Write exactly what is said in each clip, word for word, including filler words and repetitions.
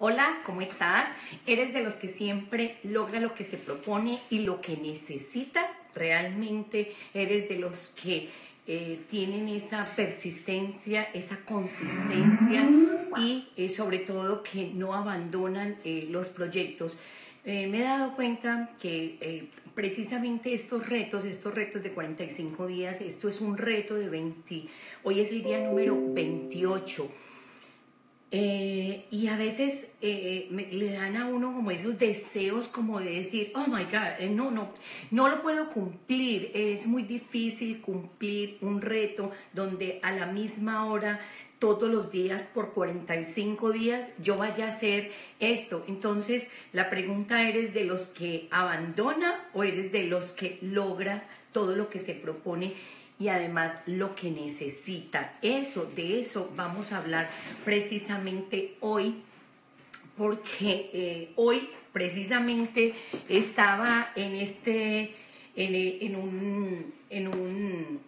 Hola, ¿cómo estás? ¿Eres de los que siempre logra lo que se propone y lo que necesita? ¿Realmente eres de los que eh, tienen esa persistencia, esa consistencia y eh, sobre todo que no abandonan eh, los proyectos? Eh, me he dado cuenta que eh, precisamente estos retos, estos retos de cuarenta y cinco días, esto es un reto de veinte, hoy es el día número veintiocho, eh, y a veces eh, me, le dan a uno como esos deseos como de decir, oh my God, eh, no, no, no lo puedo cumplir, es muy difícil cumplir un reto donde a la misma hora, todos los días por cuarenta y cinco días yo vaya a hacer esto. Entonces la pregunta, ¿eres de los que abandona o eres de los que logra todo lo que se propone y además lo que necesita? Eso, de eso vamos a hablar precisamente hoy, porque eh, hoy precisamente estaba en este, en, en un, en un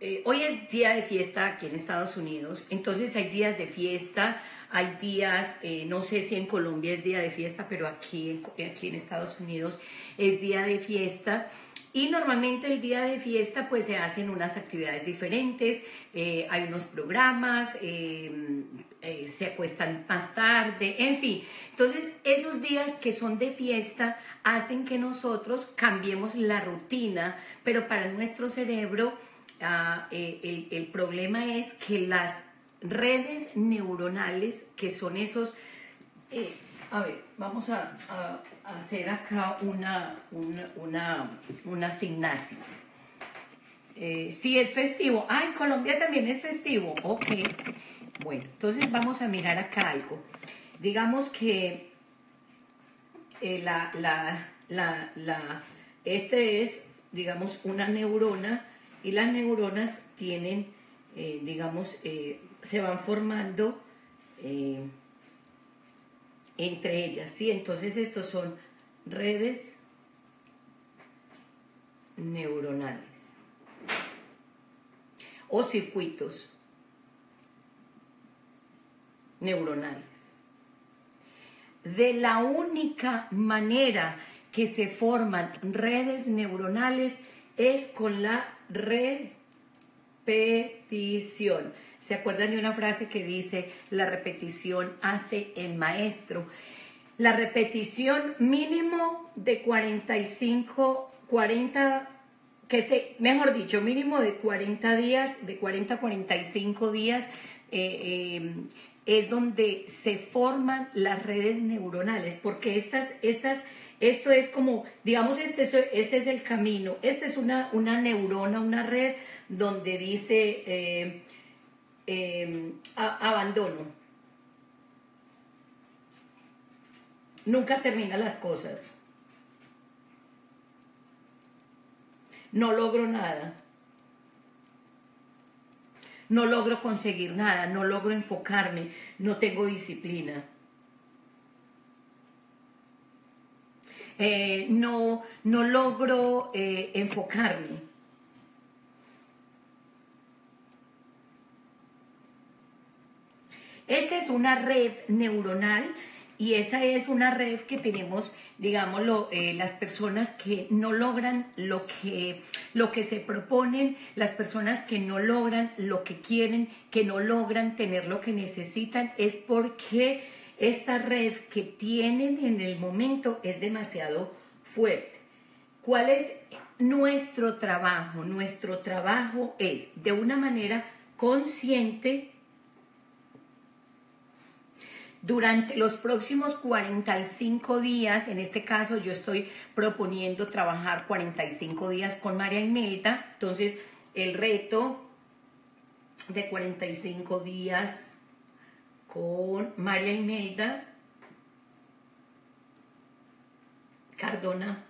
Eh, hoy es día de fiesta aquí en Estados Unidos, entonces hay días de fiesta, hay días, eh, no sé si en Colombia es día de fiesta, pero aquí en, aquí en Estados Unidos es día de fiesta. Y normalmente el día de fiesta pues se hacen unas actividades diferentes, eh, hay unos programas, eh, eh, se acuestan más tarde, en fin. Entonces esos días que son de fiesta hacen que nosotros cambiemos la rutina, pero para nuestro cerebro, Uh, eh, el, el problema es que las redes neuronales, que son esos, eh, a ver, vamos a, a, a hacer acá una, una, una, una sinapsis. Eh, sí, es festivo. Ah, en Colombia también es festivo. Ok. Bueno, entonces vamos a mirar acá algo. Digamos que eh, la, la, la, la, este es, digamos, una neurona. Y las neuronas tienen, eh, digamos, eh, se van formando eh, entre ellas, ¿sí? Entonces, estos son redes neuronales o circuitos neuronales. De la única manera que se forman redes neuronales es con la repetición. ¿Se acuerdan de una frase que dice, la repetición hace el maestro? La repetición mínimo de cuarenta y cinco, cuarenta, que esté, mejor dicho, mínimo de cuarenta días, de cuarenta a cuarenta y cinco días, eh, eh, es donde se forman las redes neuronales, porque estas, estas esto es como, digamos, este es, este es el camino. Esta es una, una neurona, una red donde dice eh, eh, a, abandono. Nunca termina las cosas. No logro nada. No logro conseguir nada, no logro enfocarme, no tengo disciplina. Eh, no, no logro eh, enfocarme. Esta es una red neuronal y esa es una red que tenemos, digámoslo, eh, las personas que no logran lo que, lo que se proponen, las personas que no logran lo que quieren, que no logran tener lo que necesitan, es porque esta red que tienen en el momento es demasiado fuerte. ¿Cuál es nuestro trabajo? Nuestro trabajo es, de una manera consciente, durante los próximos cuarenta y cinco días, en este caso yo estoy proponiendo trabajar cuarenta y cinco días con Maria Imelda. Entonces, el reto de cuarenta y cinco días con Maria Imelda Cardona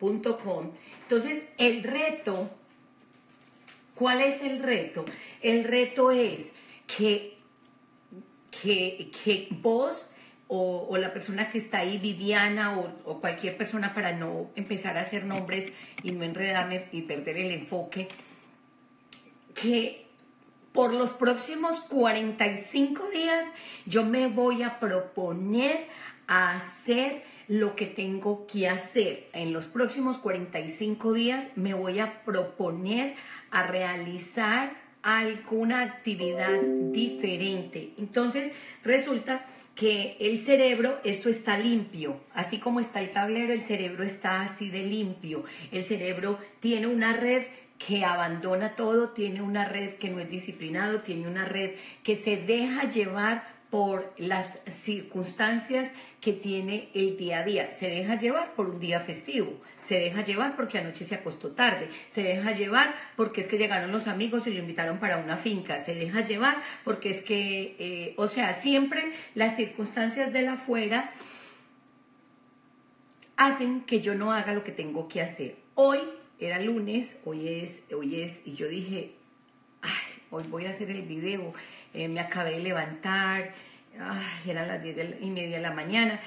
punto com. Entonces, el reto, ¿cuál es el reto? El reto es que, que, que vos o, o la persona que está ahí, Viviana, o, o cualquier persona, para no empezar a hacer nombres y no enredarme y perder el enfoque, que por los próximos cuarenta y cinco días yo me voy a proponer a hacer lo que tengo que hacer. En los próximos cuarenta y cinco días me voy a proponer a realizar alguna actividad diferente. Entonces resulta que el cerebro, esto está limpio, así como está el tablero, el cerebro está así de limpio. El cerebro tiene una red que abandona todo, tiene una red que no es disciplinado, tiene una red que se deja llevar por las circunstancias que tiene el día a día. Se deja llevar por un día festivo, se deja llevar porque anoche se acostó tarde, se deja llevar porque es que llegaron los amigos y lo invitaron para una finca, se deja llevar porque es que, eh, o sea, siempre las circunstancias del afuera hacen que yo no haga lo que tengo que hacer. Hoy era lunes, hoy es, hoy es, y yo dije, ay, hoy voy a hacer el video, eh, me acabé de levantar, ay, eran las diez y media de la mañana.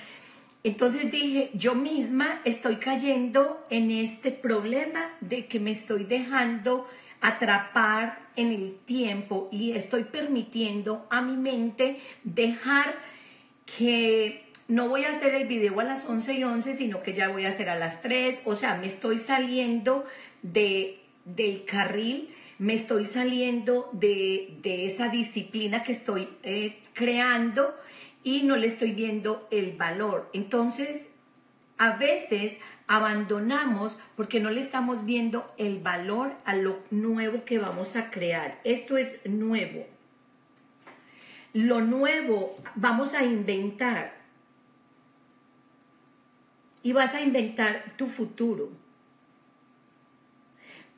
Entonces dije, yo misma estoy cayendo en este problema de que me estoy dejando atrapar en el tiempo y estoy permitiendo a mi mente dejar que no voy a hacer el video a las once y once, sino que ya voy a hacer a las tres. O sea, me estoy saliendo de, del carril. Me estoy saliendo de, de esa disciplina que estoy eh, creando y no le estoy viendo el valor. Entonces, a veces abandonamos porque no le estamos viendo el valor a lo nuevo que vamos a crear. Esto es nuevo. Lo nuevo vamos a inventar. Y vas a inventar tu futuro.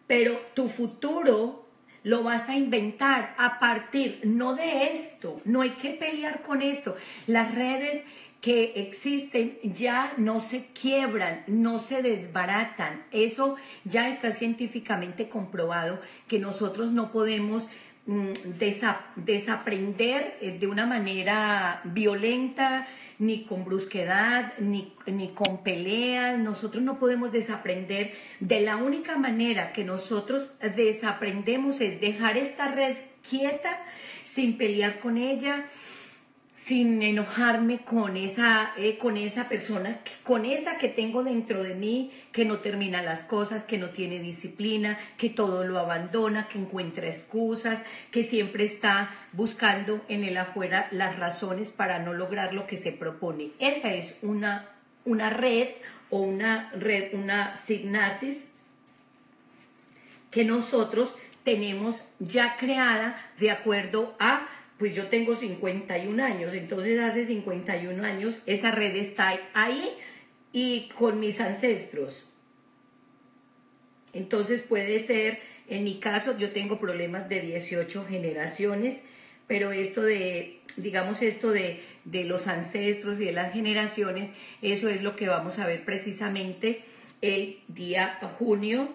Pero tu futuro lo vas a inventar a partir, no de esto, no hay que pelear con esto. Las redes que existen ya no se quiebran, no se desbaratan. Eso ya está científicamente comprobado, que nosotros no podemos mm, desa- desaprender de una manera violenta, ni con brusquedad, ni, ni con peleas. Nosotros no podemos desaprender. De la única manera que nosotros desaprendemos es dejar esta red quieta, sin pelear con ella, sin enojarme con esa, eh, con esa persona, con esa que tengo dentro de mí, que no termina las cosas, que no tiene disciplina, que todo lo abandona, que encuentra excusas, que siempre está buscando en el afuera las razones para no lograr lo que se propone. Esa es una, una red o una red, una sinapsis que nosotros tenemos ya creada de acuerdo a... Pues yo tengo cincuenta y uno años, entonces hace cincuenta y uno años esa red está ahí y con mis ancestros. Entonces puede ser, en mi caso yo tengo problemas de dieciocho generaciones, pero esto de, digamos esto de, de los ancestros y de las generaciones, eso es lo que vamos a ver precisamente el día junio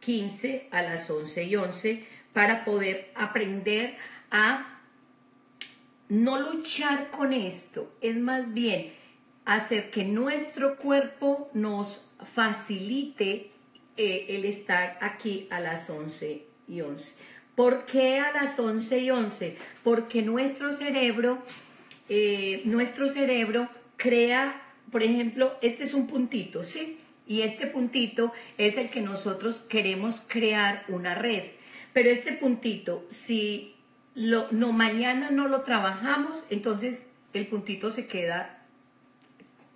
quince a las once y once para poder aprender a no luchar con esto, es más bien hacer que nuestro cuerpo nos facilite eh, el estar aquí a las once y once. ¿Por qué a las once y once? Porque nuestro cerebro, eh, nuestro cerebro crea, por ejemplo, este es un puntito, ¿sí? Y este puntito es el que nosotros queremos crear una red. Pero este puntito, si... Lo, no, mañana no lo trabajamos, entonces el puntito se queda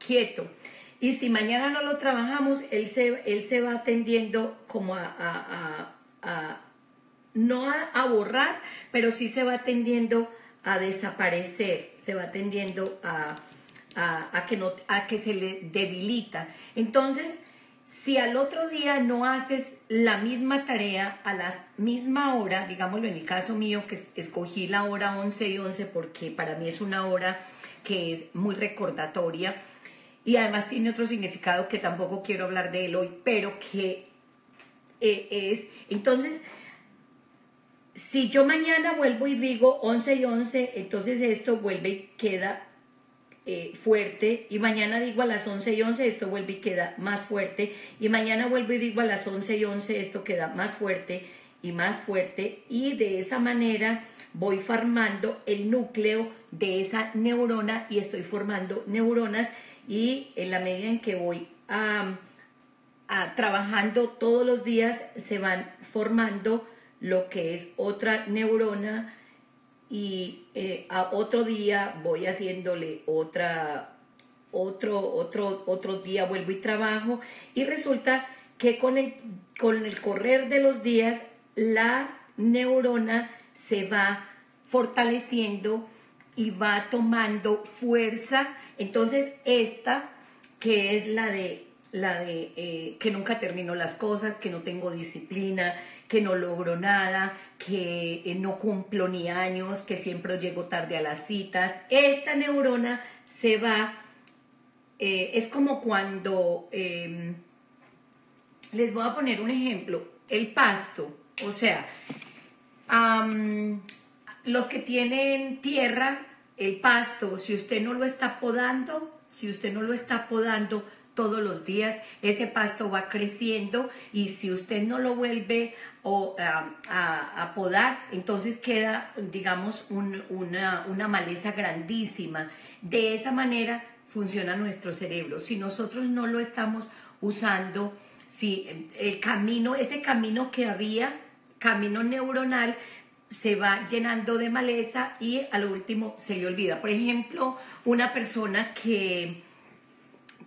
quieto. Y si mañana no lo trabajamos, él se, él se va tendiendo como a, a, a, a no a, a borrar, pero sí se va tendiendo a desaparecer, se va tendiendo a, a, a, que, no, a que se le debilita. Entonces, si al otro día no haces la misma tarea a la misma hora, digámoslo en el caso mío que escogí la hora once y once porque para mí es una hora que es muy recordatoria y además tiene otro significado que tampoco quiero hablar de él hoy, pero que eh, es, entonces, si yo mañana vuelvo y digo once y once, entonces esto vuelve y queda Eh, fuerte, y mañana digo a las once y once, esto vuelve y queda más fuerte, y mañana vuelvo y digo a las once y once, esto queda más fuerte, y más fuerte, y de esa manera voy formando el núcleo de esa neurona y estoy formando neuronas, y en la medida en que voy a, a trabajando todos los días se van formando lo que es otra neurona, y eh, a otro día voy haciéndole otra, otro, otro, otro día vuelvo y trabajo, y resulta que con el, con el correr de los días la neurona se va fortaleciendo y va tomando fuerza. Entonces esta, que es la de, la de eh, que nunca termino las cosas, que no tengo disciplina, que no logro nada, que eh, no cumplo ni años, que siempre llego tarde a las citas, esta neurona se va, eh, es como cuando, eh, les voy a poner un ejemplo, el pasto, o sea, Um, los que tienen tierra, el pasto, si usted no lo está podando, si usted no lo está podando todos los días, ese pasto va creciendo, y si usted no lo vuelve o, a, a, a podar, entonces queda, digamos, un, una, una maleza grandísima. De esa manera funciona nuestro cerebro. Si nosotros no lo estamos usando, si el camino, ese camino que había, camino neuronal, se va llenando de maleza y a lo último se le olvida. Por ejemplo, una persona que,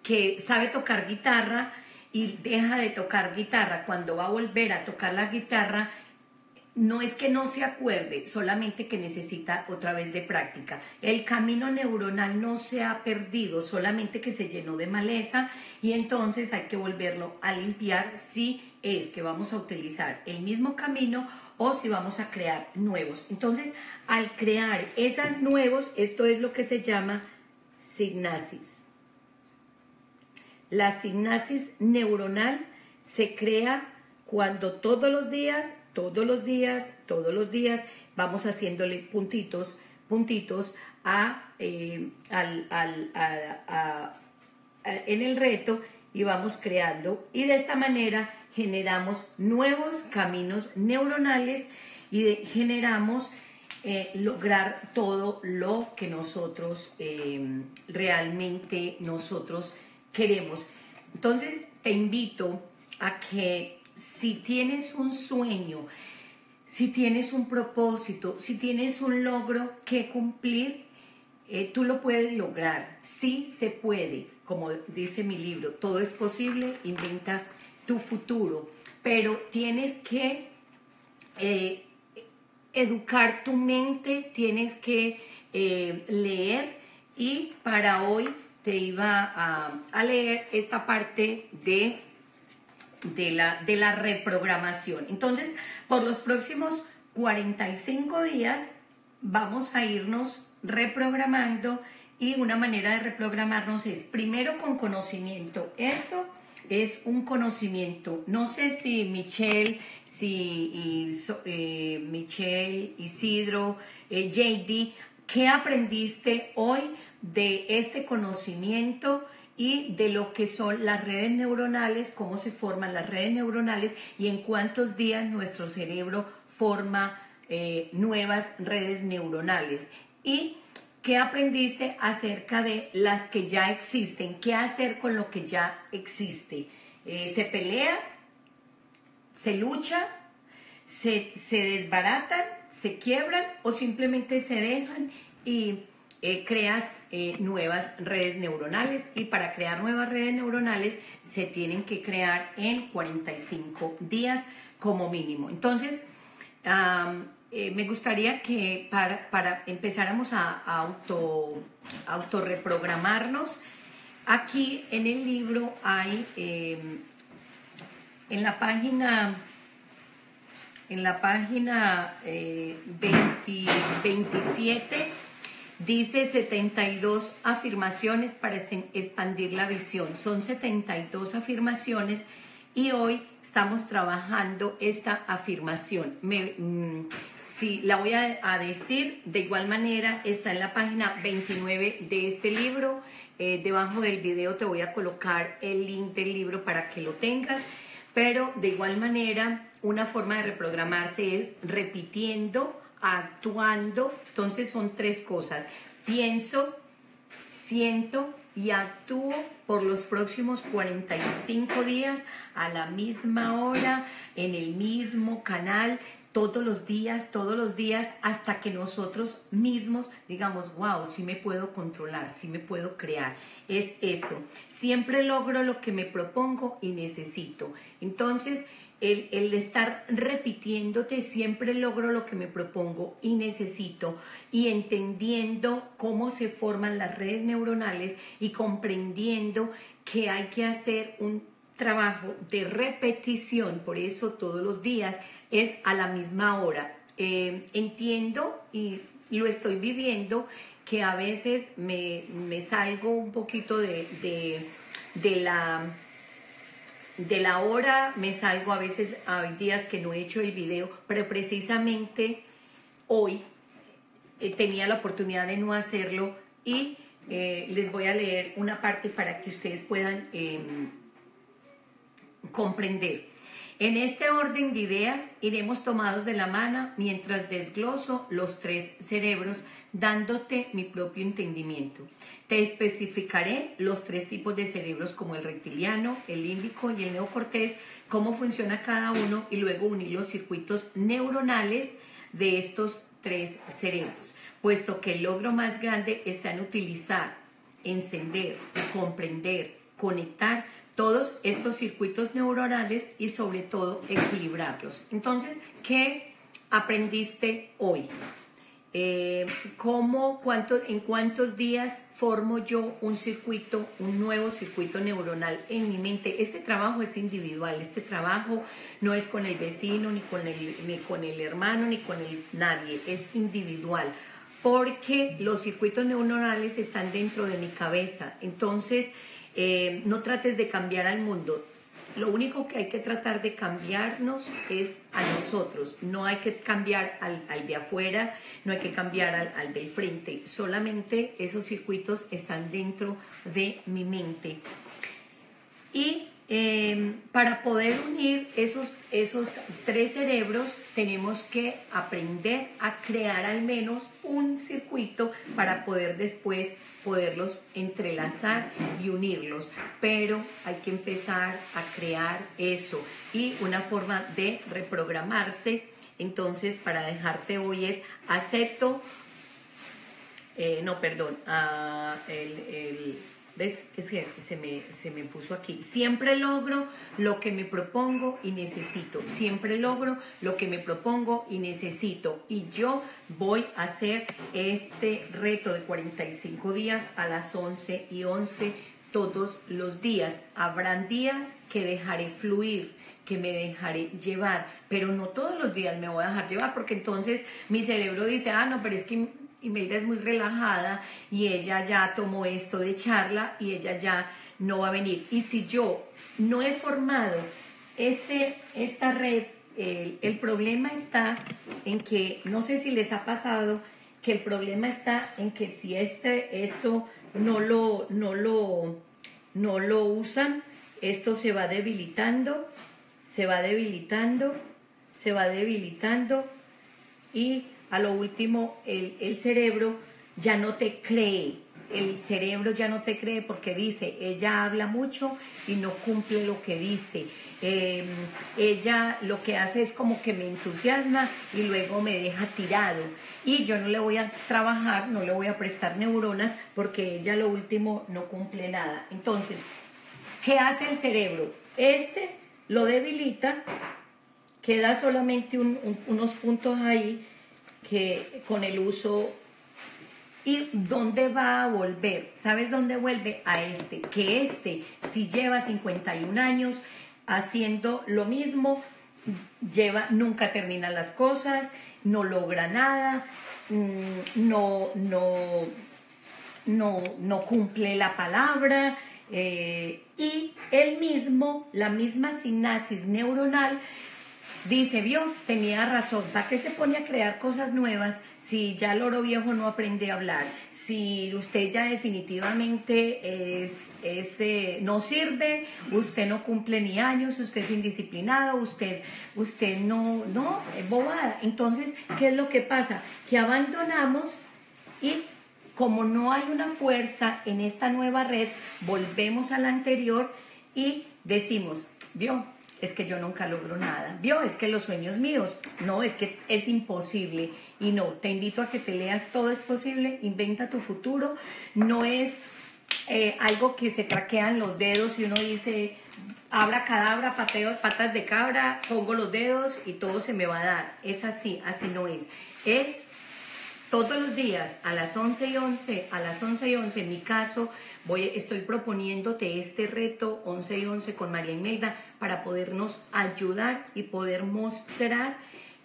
que sabe tocar guitarra y deja de tocar guitarra, cuando va a volver a tocar la guitarra, no es que no se acuerde, solamente que necesita otra vez de práctica. El camino neuronal no se ha perdido, solamente que se llenó de maleza, y entonces hay que volverlo a limpiar si es que vamos a utilizar el mismo camino o si vamos a crear nuevos. Entonces, al crear esas nuevos, esto es lo que se llama sinapsis. La sinapsis neuronal se crea cuando todos los días, todos los días, todos los días vamos haciéndole puntitos, puntitos a, eh, al, al, a, a, a, en el reto, y vamos creando, y de esta manera generamos nuevos caminos neuronales y de, generamos eh, lograr todo lo que nosotros eh, realmente nosotros queremos. Entonces te invito a que si tienes un sueño, si tienes un propósito, si tienes un logro que cumplir, eh, tú lo puedes lograr. Sí se puede, como dice mi libro, Todo es Posible, Inventa tu Futuro, pero tienes que eh, educar tu mente, tienes que eh, leer, y para hoy te iba a, a leer esta parte de, de, la, de la reprogramación. Entonces, por los próximos cuarenta y cinco días vamos a irnos reprogramando, y una manera de reprogramarnos es primero con conocimiento. Esto es un conocimiento. No sé si Michelle, si eh, Michelle, Isidro, eh, J D, ¿qué aprendiste hoy de este conocimiento y de lo que son las redes neuronales, cómo se forman las redes neuronales y en cuántos días nuestro cerebro forma eh, nuevas redes neuronales? Y ¿qué aprendiste acerca de las que ya existen? ¿Qué hacer con lo que ya existe? Eh, ¿Se pelea? ¿Se lucha? ¿Se, se desbaratan? ¿Se quiebran? ¿O simplemente se dejan y eh, creas eh, nuevas redes neuronales? Y para crear nuevas redes neuronales se tienen que crear en cuarenta y cinco días como mínimo. Entonces, um, Eh, me gustaría que para, para empezáramos a, a auto, autorreprogramarnos. Aquí en el libro hay, eh, en la página, en la página eh, veinte, veintisiete, dice setenta y dos afirmaciones para expandir la visión. Son setenta y dos afirmaciones. Y hoy estamos trabajando esta afirmación. Me, mmm, sí, la voy a, a decir. De igual manera, está en la página veintinueve de este libro. Eh, debajo del video te voy a colocar el link del libro para que lo tengas. Pero de igual manera, una forma de reprogramarse es repitiendo, actuando. Entonces son tres cosas: pienso, siento y actúo por los próximos cuarenta y cinco días a la misma hora, en el mismo canal, todos los días, todos los días, hasta que nosotros mismos digamos, wow, sí me puedo controlar, sí me puedo crear. Es esto, siempre logro lo que me propongo y necesito. Entonces, el, el estar repitiéndote, siempre logro lo que me propongo y necesito, y entendiendo cómo se forman las redes neuronales y comprendiendo que hay que hacer un trabajo de repetición. Por eso todos los días es a la misma hora. Eh, entiendo y lo estoy viviendo que a veces me, me salgo un poquito de, de, de la... De la hora me salgo, a veces hay días que no he hecho el video, pero precisamente hoy eh, tenía la oportunidad de no hacerlo, y eh, les voy a leer una parte para que ustedes puedan eh, comprender. En este orden de ideas iremos tomados de la mano mientras desgloso los tres cerebros dándote mi propio entendimiento. Te especificaré los tres tipos de cerebros, como el reptiliano, el límbico y el neocortés, cómo funciona cada uno, y luego unir los circuitos neuronales de estos tres cerebros, puesto que el logro más grande está en utilizar, encender, comprender, conectar todos estos circuitos neuronales y sobre todo equilibrarlos. Entonces, ¿qué aprendiste hoy? Eh, ¿cómo, cuánto, ¿En cuántos días formo yo un circuito, un nuevo circuito neuronal en mi mente? Este trabajo es individual, este trabajo no es con el vecino, ni con el, ni con el hermano, ni con el nadie, es individual, porque los circuitos neuronales están dentro de mi cabeza. Entonces, eh, no trates de cambiar al mundo. Lo único que hay que tratar de cambiarnos es a nosotros. No hay que cambiar al, al de afuera, no hay que cambiar al, al del frente. Solamente esos circuitos están dentro de mi mente. Y eh, para poder unir esos, esos tres cerebros, tenemos que aprender a crear al menos un circuito para poder después poderlos entrelazar y unirlos, pero hay que empezar a crear eso. Y una forma de reprogramarse, entonces, para dejarte hoy es acepto, eh, no, perdón, uh, el, el, ¿ves? Es que se me, se me puso aquí. Siempre logro lo que me propongo y necesito, siempre logro lo que me propongo y necesito, y yo voy a hacer este reto de cuarenta y cinco días a las once y once todos los días. Habrán días que dejaré fluir, que me dejaré llevar, pero no todos los días me voy a dejar llevar, porque entonces mi cerebro dice, ah, no, pero es que Imelda es muy relajada y ella ya tomó esto de charla y ella ya no va a venir. Y si yo no he formado este, esta red, El, el problema está en que, no sé si les ha pasado, que el problema está en que si este, esto no lo, no, lo, no lo usan, esto se va debilitando, se va debilitando, se va debilitando, y a lo último el, el cerebro ya no te cree. El cerebro ya no te cree porque dice, ella habla mucho y no cumple lo que dice. Eh, ella lo que hace es como que me entusiasma y luego me deja tirado, y yo no le voy a trabajar, no le voy a prestar neuronas porque ella lo último no cumple nada. Entonces, ¿qué hace el cerebro? Este lo debilita, queda solamente un, un, unos puntos ahí que con el uso. ¿Y dónde va a volver? ¿Sabes dónde vuelve? A este, que este si lleva cincuenta y un años haciendo lo mismo, lleva, nunca termina las cosas, no logra nada, no, no, no, no cumple la palabra, eh, y él mismo, la misma sinapsis neuronal Dice, vio, tenía razón, ¿para qué se pone a crear cosas nuevas si ya el loro viejo no aprende a hablar? Si usted ya definitivamente es, es, eh, no sirve, usted no cumple ni años, usted es indisciplinado, usted, usted no, no, es bobada. Entonces, ¿qué es lo que pasa? Que abandonamos y como no hay una fuerza en esta nueva red, volvemos a la anterior y decimos, vio, es que yo nunca logro nada, vio, es que los sueños míos, no, es que es imposible. Y no, te invito a que te leas Todo es Posible, Inventa tu Futuro. No es eh, algo que se traquean los dedos y uno dice, abracadabra, pateo, patas de cabra, pongo los dedos y todo se me va a dar. Es así, así no es. Es todos los días, a las once y once, a las once y once, en mi caso, voy, estoy proponiéndote este reto once y once con María Imelda para podernos ayudar y poder mostrar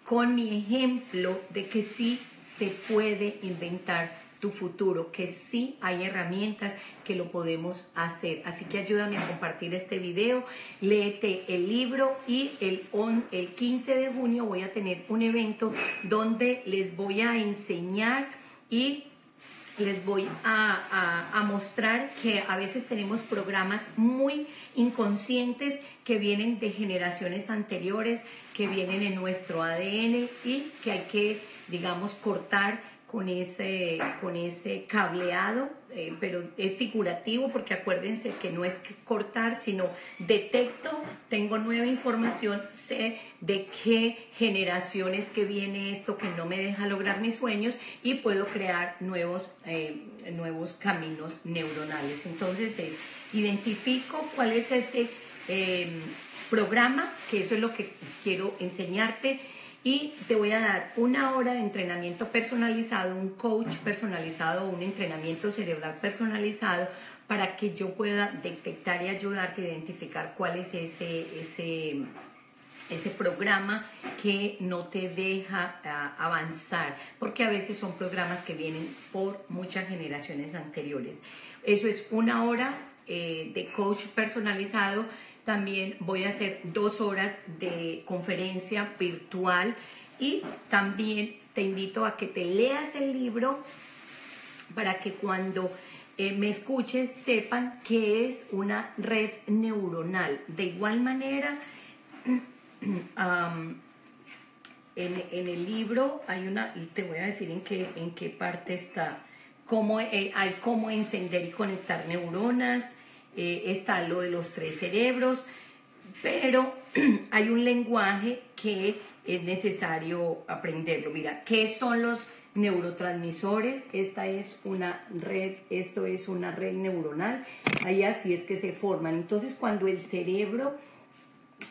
con mi ejemplo de que sí se puede inventar tu futuro, que sí hay herramientas que lo podemos hacer. Así que ayúdame a compartir este video, léete el libro y el, on, el quince de junio voy a tener un evento donde les voy a enseñar y les voy a, a, a mostrar que a veces tenemos programas muy inconscientes que vienen de generaciones anteriores, que vienen en nuestro A D N y que hay que, digamos, cortar con ese, con ese cableado, eh, pero es figurativo porque acuérdense que no es cortar, sino detecto, tengo nueva información, sé de qué generación es que viene esto que no me deja lograr mis sueños y puedo crear nuevos, eh, nuevos caminos neuronales. Entonces es, identifico cuál es ese eh, programa, que eso es lo que quiero enseñarte. Y te voy a dar una hora de entrenamiento personalizado, un coach personalizado, un entrenamiento cerebral personalizado para que yo pueda detectar y ayudarte a identificar cuál es ese, ese, ese programa que no te deja uh, avanzar, porque a veces son programas que vienen por muchas generaciones anteriores. Eso es una hora eh, de coach personalizado. También voy a hacer dos horas de conferencia virtual y también te invito a que te leas el libro para que cuando eh, me escuchen sepan que es una red neuronal. De igual manera, um, en, en el libro hay una, y te voy a decir en qué, en qué parte está, cómo, eh, hay cómo encender y conectar neuronas. Eh, está lo de los tres cerebros, pero hay un lenguaje que es necesario aprenderlo. Mira, ¿qué son los neurotransmisores? Esta es una red, esto es una red neuronal, ahí así es que se forman. Entonces, cuando el cerebro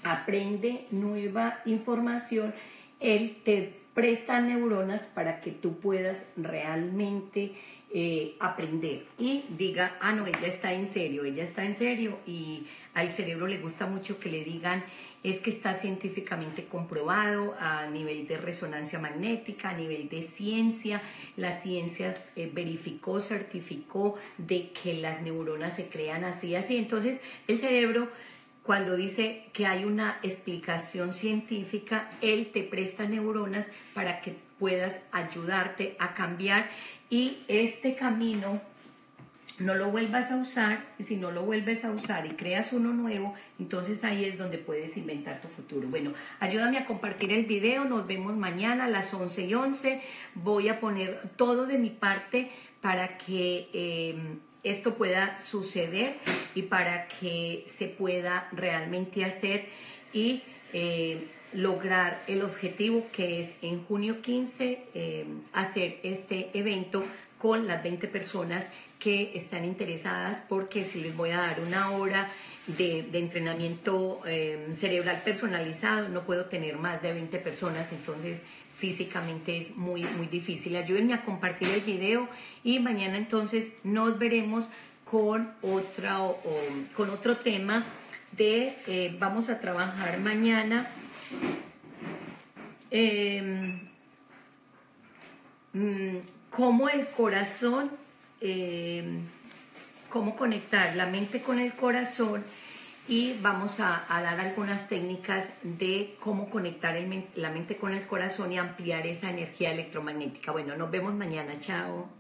aprende nueva información, él te presta neuronas para que tú puedas realmente eh, aprender y diga, ah, no, ella está en serio, ella está en serio. Y al cerebro le gusta mucho que le digan, es que está científicamente comprobado a nivel de resonancia magnética, a nivel de ciencia. La ciencia eh, verificó, certificó de que las neuronas se crean así, así. Entonces, el cerebro, cuando dice que hay una explicación científica, él te presta neuronas para que puedas ayudarte a cambiar y este camino no lo vuelvas a usar. Y si no lo vuelves a usar y creas uno nuevo, entonces ahí es donde puedes inventar tu futuro. Bueno, ayúdame a compartir el video. Nos vemos mañana a las once y once. Voy a poner todo de mi parte para que eh, esto pueda suceder y para que se pueda realmente hacer y eh, lograr el objetivo que es en junio quince eh, hacer este evento con las veinte personas que están interesadas, porque si les voy a dar una hora de, de entrenamiento eh, cerebral personalizado, no puedo tener más de veinte personas, entonces físicamente es muy, muy difícil. Ayúdenme a compartir el video y mañana entonces nos veremos con, otra, o, o, con otro tema de, eh, vamos a trabajar mañana eh, cómo el corazón, eh, cómo conectar la mente con el corazón y vamos a, a dar algunas técnicas de cómo conectar el, la mente con el corazón y ampliar esa energía electromagnética. Bueno, nos vemos mañana. Chao.